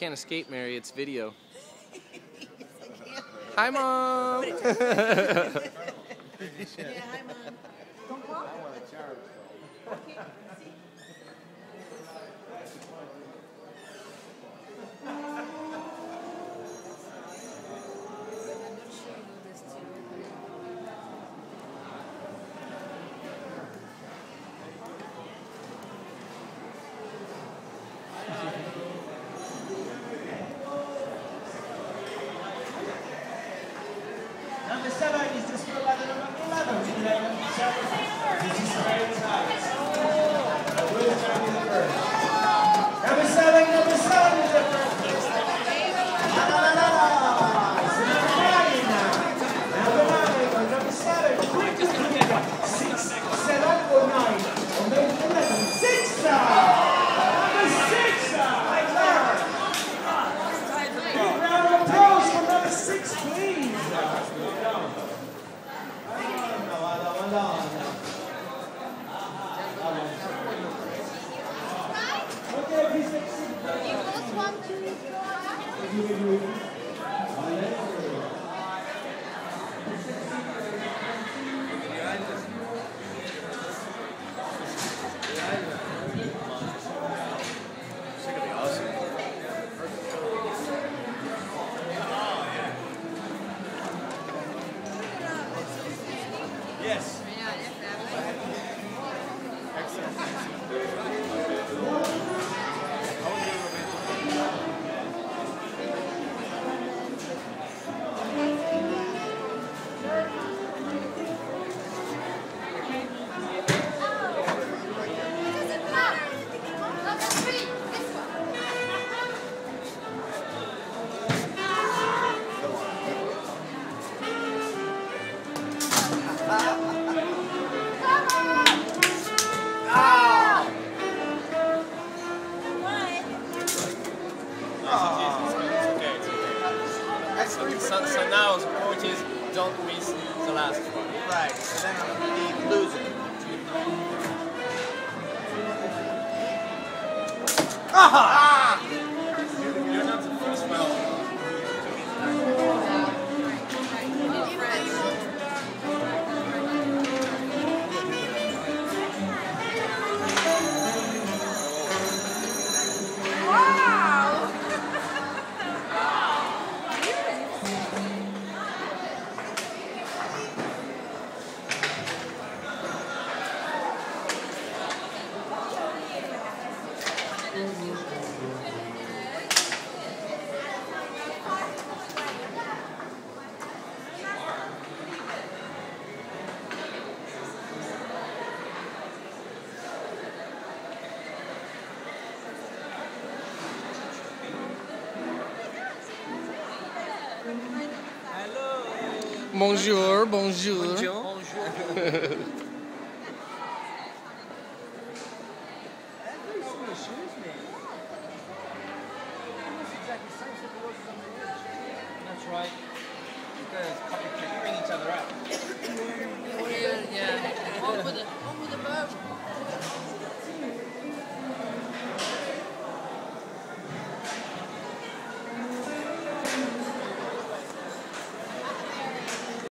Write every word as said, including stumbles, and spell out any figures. Can't Escape Mary, it's video. Hi, Mom! Yeah, hi, Mom. Don't call it. I want a charge. Okay, see? Number seven is just for eleven, number eleven. This is number seven, number seven is the first. La la la la. It's number nine now. Number nine or number seven. Six, seven or nine. Or maybe eleven. Six now. Number six now. I love it. Big round of applause for number six, please. Yes. So, so now the point is, don't miss the last one. Right, so then I'm the loser. Ah! You're not the first one. Bonjour, bonjour. Bonjour. Bonjour. That's right. You guys copying each other out.